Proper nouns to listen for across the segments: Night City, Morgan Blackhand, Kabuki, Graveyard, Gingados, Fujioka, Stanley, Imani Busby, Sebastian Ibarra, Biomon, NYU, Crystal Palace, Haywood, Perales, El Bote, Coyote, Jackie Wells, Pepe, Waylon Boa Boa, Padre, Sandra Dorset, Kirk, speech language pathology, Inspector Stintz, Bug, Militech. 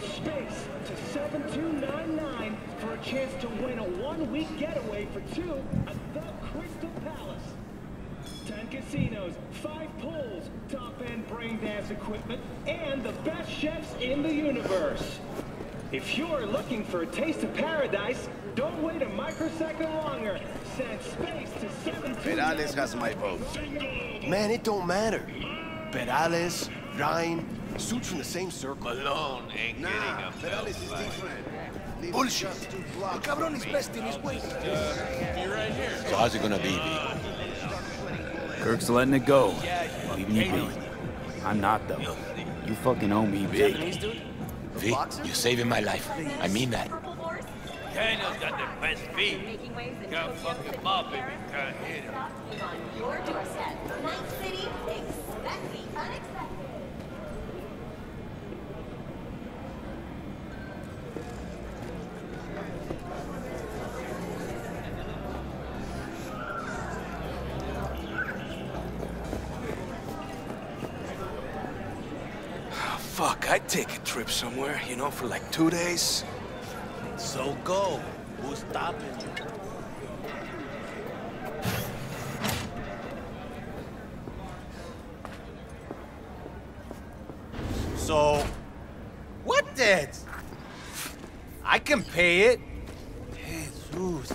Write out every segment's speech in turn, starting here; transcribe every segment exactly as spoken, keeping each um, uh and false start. space to seven two nine nine for a chance to win a one-week getaway for two at the Crystal Palace. ten casinos, five pools, top-end brain dance equipment, and the best chefs in the universe. If you're looking for a taste of paradise, don't wait a microsecond longer. Send space to seven. Perales has my vote. Man, it don't matter. Perales, Ryan, suits from the same circle. Malone ain't nah, getting up. Perales is different. Bullshit. The cabron is best in his weight. Uh, be right here. So how's it gonna be, B? Kirk's letting it go. Leaving you be. I'm not though. You fucking owe me, B. V, you're saving my life. I mean that. Daniel's got the best feet. Come fuck him up if you can't hit him. On your doorstep, Night City, expect the unexpected. Fuck, I'd take a trip somewhere, you know, for like two days. So go. Who's stopping you? So... What did? I can pay it. Jesus.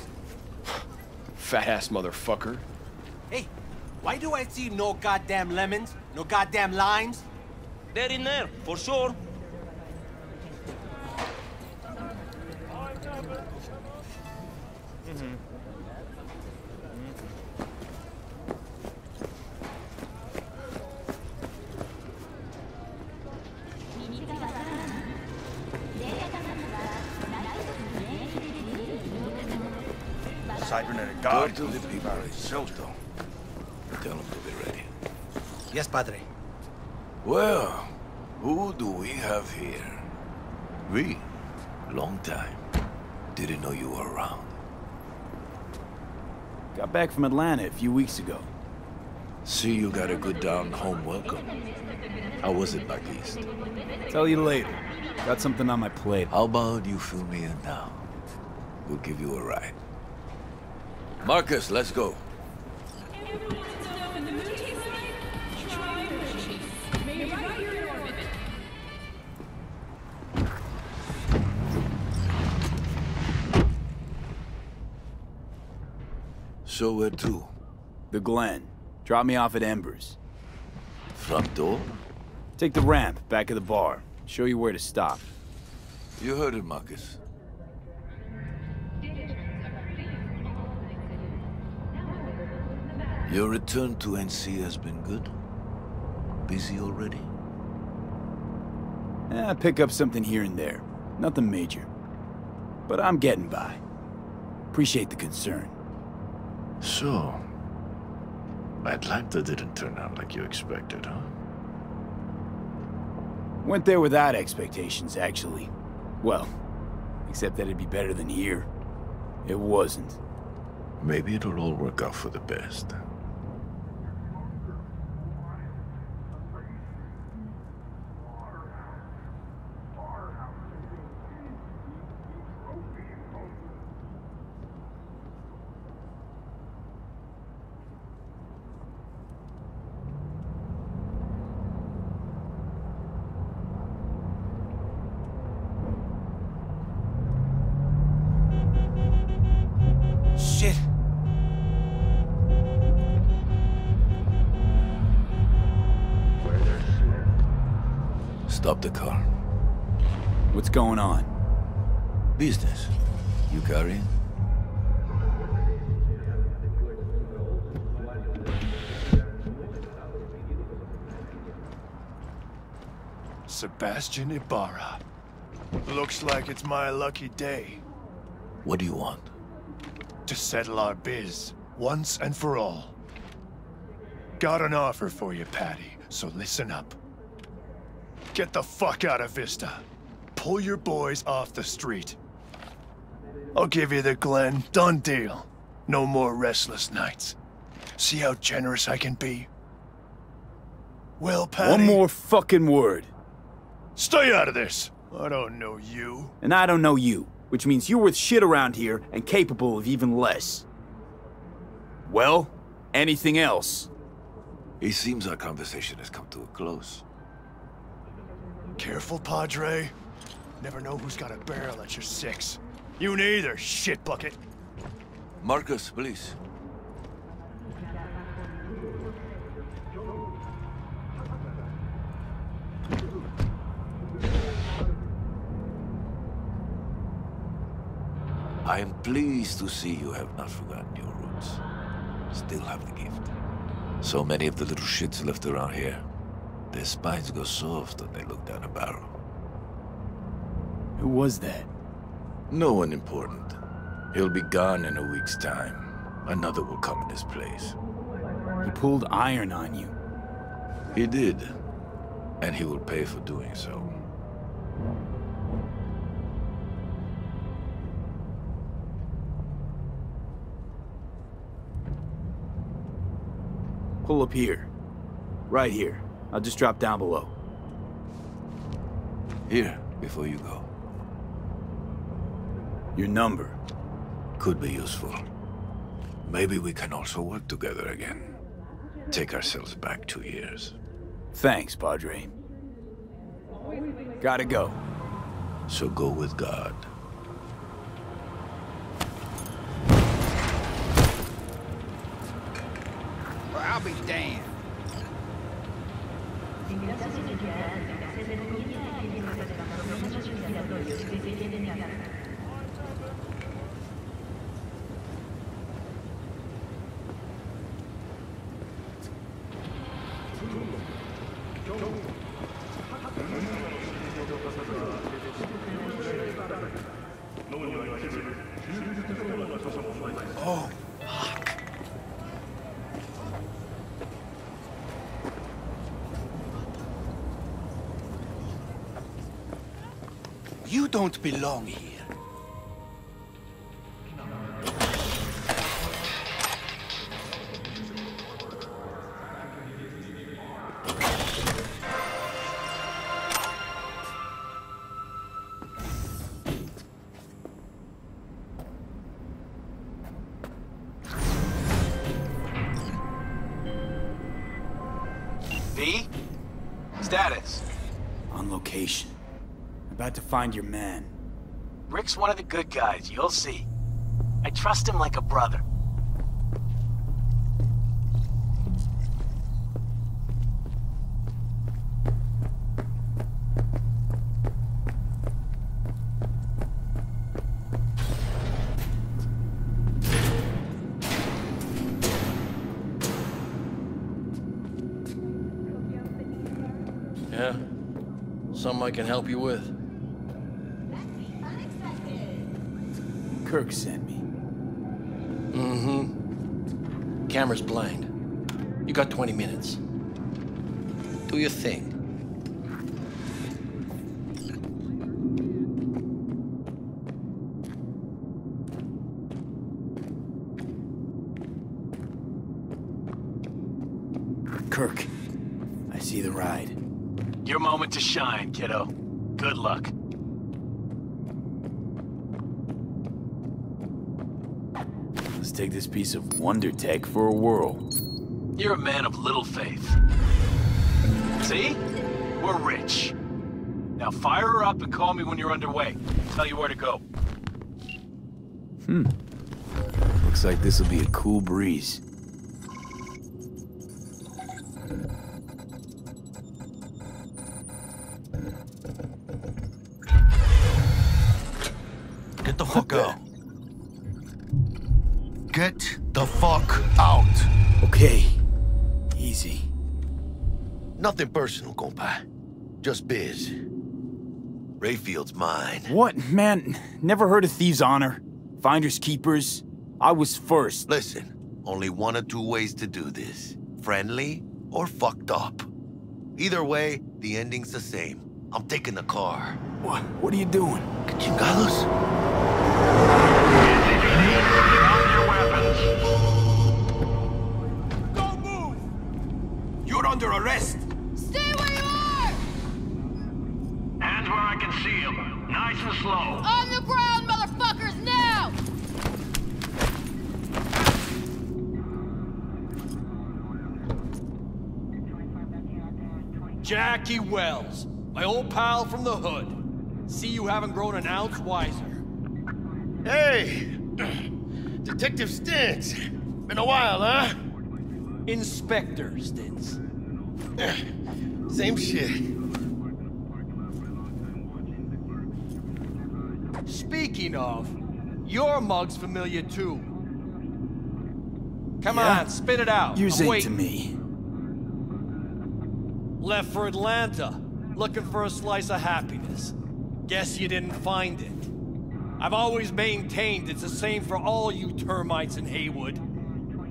Fat-ass motherfucker. Hey, why do I see no goddamn lemons, no goddamn limes? They're in there, for sure. Mm-hmm. Mm-hmm. Cybernetic guard to the people itself, though. Tell them to be ready. Yes, Padre. Well, who do we have here? We? Long time. Didn't know you were around. Got back from Atlanta a few weeks ago. See, you got a good down-home welcome. How was it back east? Tell you later. Got something on my plate. How about you fill me in now? We'll give you a ride. Marcus, let's go. So where to? The Glen. Drop me off at Embers. Front door? Take the ramp, back of the bar. Show you where to stop. You heard it, Marcus. Your return to N C has been good? Busy already? Eh, I pick up something here and there. Nothing major. But I'm getting by. Appreciate the concern. So, Atlanta didn't turn out like you expected, huh? Went there without expectations, actually. Well, except that it'd be better than here. It wasn't. Maybe it'll all work out for the best. Stop the car. What's going on? Business. You carrying? Sebastian Ibarra. Looks like it's my lucky day. What do you want? To settle our biz, once and for all. Got an offer for you, Patty, so listen up. Get the fuck out of Vista. Pull your boys off the street. I'll give you the Glen. Done deal. No more restless nights. See how generous I can be? Well, Patty... One more fucking word. Stay out of this. I don't know you. And I don't know you, which means you're worth shit around here and capable of even less. Well, anything else? It seems our conversation has come to a close. Careful, Padre. Never know who's got a barrel at your six. You neither, shit bucket. Marcus, please. I am pleased to see you have not forgotten your roots. Still have the gift. So many of the little shits left around here. Their spines go soft when they look down a barrel. Who was that? No one important. He'll be gone in a week's time. Another will come in his place. He pulled iron on you. He did. And he will pay for doing so. Pull up here. Right here. I'll just drop down below. Here, before you go. Your number. Could be useful. Maybe we can also work together again. Take ourselves back two years. Thanks, Padre. Gotta go. So go with God. I'll be damned. Oh. You don't belong here. V? Status. On location. About to find your man. Rick's one of the good guys, you'll see. I trust him like a brother. Yeah, something I can help you with. Kirk sent me. Mm-hmm. Camera's blind. You got twenty minutes. Do your thing. Kirk, I see the ride. Your moment to shine, kiddo. Good luck. Take this piece of wonder tech for a whirl. You're a man of little faith. See? We're rich. Now fire her up and call me when you're underway. I'll tell you where to go. Hmm. Looks like this'll be a cool breeze. Get the fuck out. Get the fuck out. Okay. Easy. Nothing personal, compa. Just biz. Rayfield's mine. What? Man, never heard of thieves' honor. Finders keepers. I was first. Listen, only one or two ways to do this. Friendly or fucked up. Either way, the ending's the same. I'm taking the car. What? What are you doing? Gingados? Don't move! You're under arrest! Stay where you are! Hands where I can see you. nice and slow. On the ground, motherfuckers, now! Jackie Wells, my old pal from the hood. See you haven't grown an ounce wiser. Hey! Detective Stintz. Been a while, huh? Inspector Stintz. Same shit. Speaking of, your mug's familiar too. Come yeah. on, spit it out. Use I'm it waiting. to me. Left for Atlanta, looking for a slice of happiness. Guess you didn't find it. I've always maintained it's the same for all you termites in Haywood.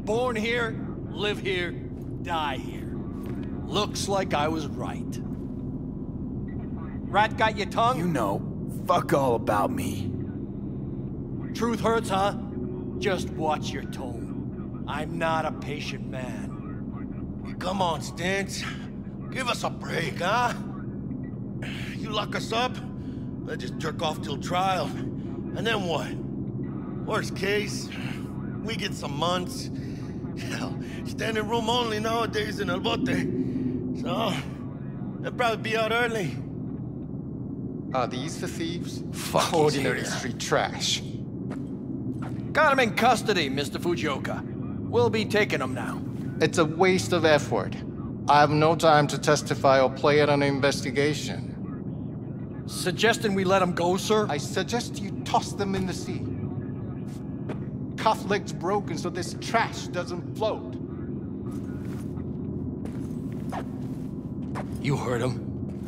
Born here, live here, die here. Looks like I was right. Rat got your tongue? You know, fuck all about me. Truth hurts, huh? Just watch your tone. I'm not a patient man. Come on, Stintz. Give us a break, huh? You lock us up, let's just jerk off till trial. And then what? Worst case, we get some months. Hell, standing room only nowadays in El Bote. So, they'll probably be out early. Are these the thieves? Fuck ordinary yeah. street trash. Got him in custody, Mister Fujioka. We'll be taking him now. It's a waste of effort. I have no time to testify or play at an investigation. Suggesting we let them go, sir? I suggest you toss them in the sea. Cuff legs broken so this trash doesn't float. You heard him.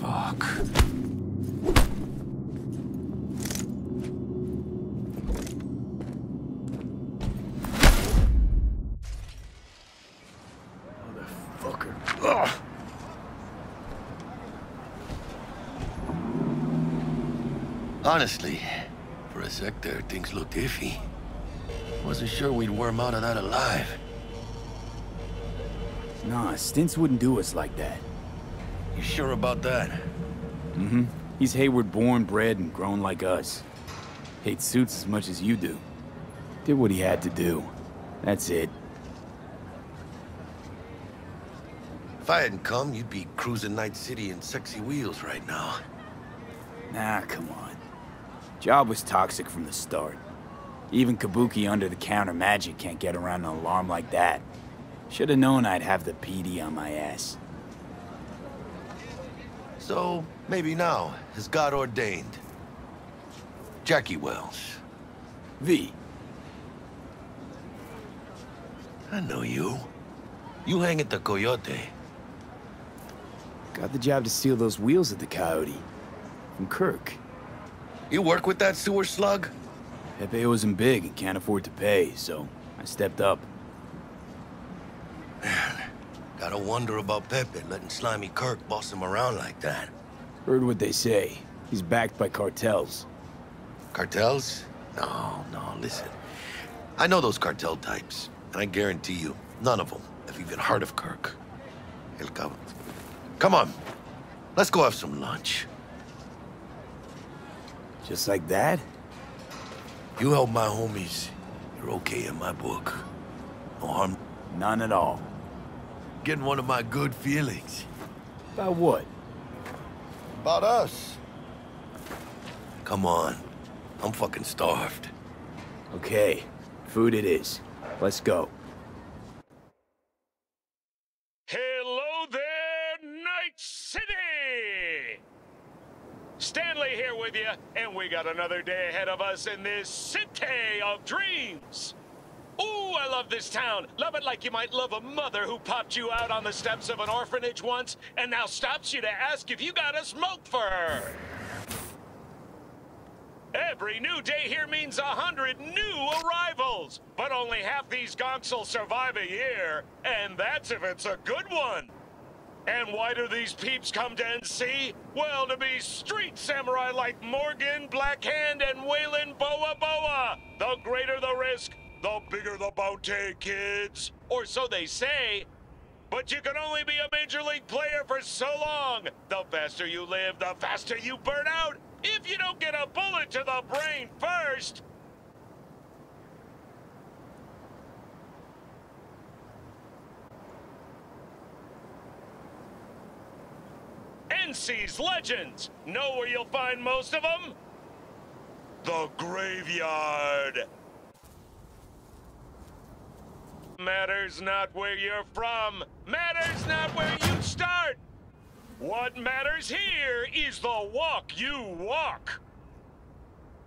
Fuck. Motherfucker. Ugh. Honestly, for a sec there, things looked iffy. Wasn't sure we'd worm out of that alive. Nah, Stintz wouldn't do us like that. You sure about that? Mm-hmm. He's Hayward born, bred, and grown like us. Hates suits as much as you do. Did what he had to do. That's it. If I hadn't come, you'd be cruising Night City in sexy wheels right now. Nah, come on. Job was toxic from the start. Even Kabuki under-the-counter magic can't get around an alarm like that. Should've known I'd have the P D on my ass. So, maybe now, as God ordained. Jackie Wells. V. I know you. You hang at the Coyote. Got the job to steal those wheels at the Coyote. From Kirk. You work with that sewer slug? Pepe wasn't big and can't afford to pay, so I stepped up. Man, gotta wonder about Pepe letting slimy Kirk boss him around like that. Heard what they say. He's backed by cartels. Cartels? No, no, listen. I know those cartel types, and I guarantee you, none of them have even heard of Kirk. El Cabo. Come on, let's go have some lunch. Just like that? You help my homies, you're okay in my book. No harm. None at all. Getting one of my good feelings. About what? About us. Come on. I'm fucking starved. Okay. Food it is. Let's go. Hello there, Night City! Stanley here with you, and we got another day ahead of us in this city of dreams. Ooh, I love this town. Love it like you might love a mother who popped you out on the steps of an orphanage once and now stops you to ask if you got a smoke for her. Every new day here means a hundred new arrivals, but only half these gonks will survive a year, and that's if it's a good one. And why do these peeps come to N C? Well, to be street samurai like Morgan Blackhand and Waylon Boa Boa. The greater the risk, the bigger the bounty, kids. Or so they say. But you can only be a major league player for so long. The faster you live, the faster you burn out. If you don't get a bullet to the brain first... N C's legends! Know where you'll find most of them? The Graveyard! Matters not where you're from, matters not where you start. What matters here is the walk you walk.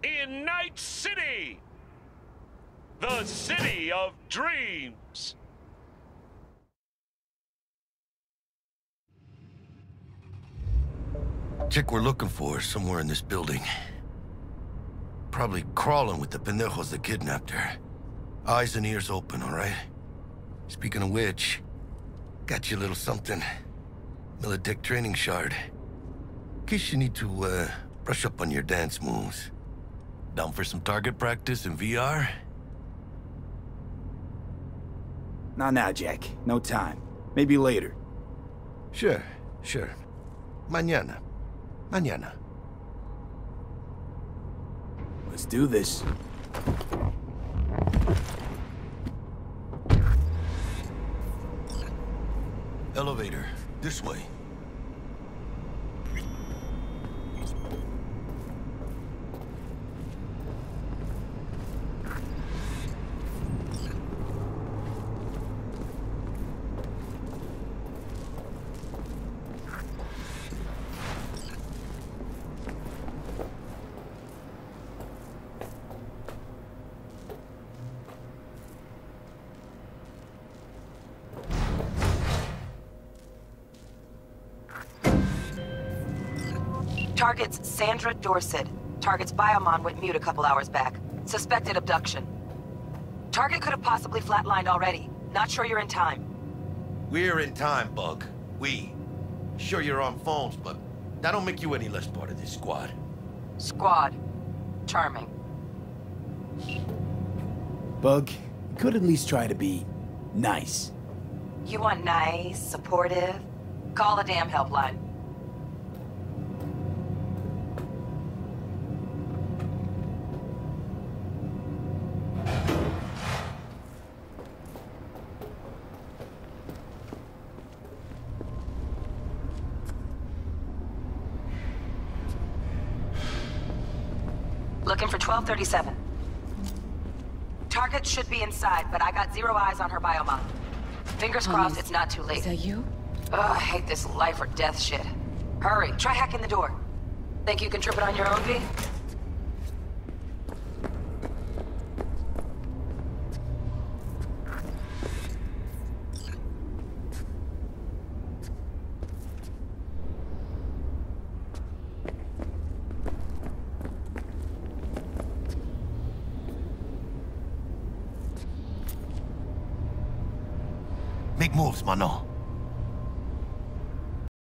In Night City, the city of dreams. Chick we're looking for is somewhere in this building. Probably crawling with the pendejos that kidnapped her. Eyes and ears open, all right? Speaking of which, got you a little something. Militech training shard. In case you need to, uh, brush up on your dance moves. Down for some target practice in V R? Not now, Jack. No time. Maybe later. Sure, sure. Mañana. Mañana. Let's do this. Elevator, this way. Targets Sandra Dorset. Targets Biomon went mute a couple hours back. Suspected abduction. Target could have possibly flatlined already. Not sure you're in time. We're in time, Bug. We. Sure you're on phones, but that don't make you any less part of this squad. Squad. Charming. Bug, you could at least try to be nice. You want nice, supportive? Call the damn helpline. twelve thirty-seven. Target should be inside, but I got zero eyes on her biomod. Fingers Thomas, crossed it's not too late. Is that you? Ugh, I hate this life or death shit. Hurry, try hacking the door. Think you can trip it on your own, V? Moves, Mano.